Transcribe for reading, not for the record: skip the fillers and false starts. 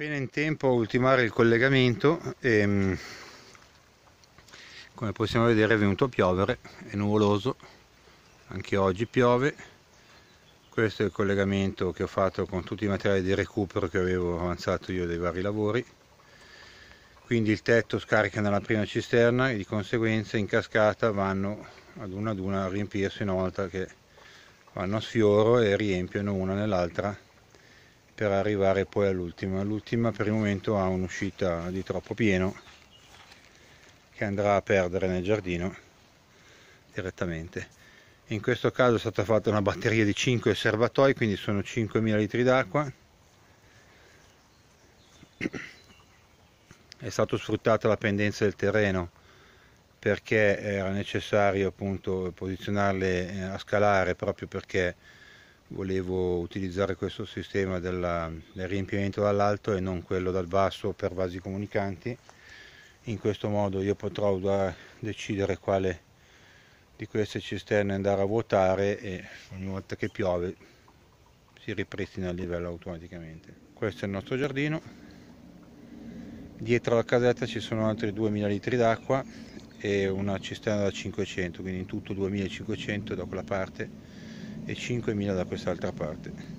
Appena in tempo a ultimare il collegamento e, come possiamo vedere, è venuto a piovere, è nuvoloso, anche oggi piove. Questo è il collegamento che ho fatto con tutti i materiali di recupero che avevo avanzato io dei vari lavori. Quindi il tetto scarica nella prima cisterna e di conseguenza in cascata vanno ad una a riempirsi, una volta che vanno a sfioro e riempiono una nell'altra, per arrivare poi all'ultima. L'ultima per il momento ha un'uscita di troppo pieno che andrà a perdere nel giardino direttamente. In questo caso è stata fatta una batteria di 5 serbatoi, quindi sono 5.000 litri d'acqua. È stata sfruttata la pendenza del terreno perché era necessario appunto posizionarle a scalare, proprio perché volevo utilizzare questo sistema del riempimento dall'alto e non quello dal basso per vasi comunicanti. In questo modo io potrò decidere quale di queste cisterne andare a vuotare e ogni volta che piove si ripristina il livello automaticamente. Questo è il nostro giardino. Dietro la casetta ci sono altri 2000 litri d'acqua e una cisterna da 500, quindi in tutto 2500 da quella parte e 5.000 da quest'altra parte.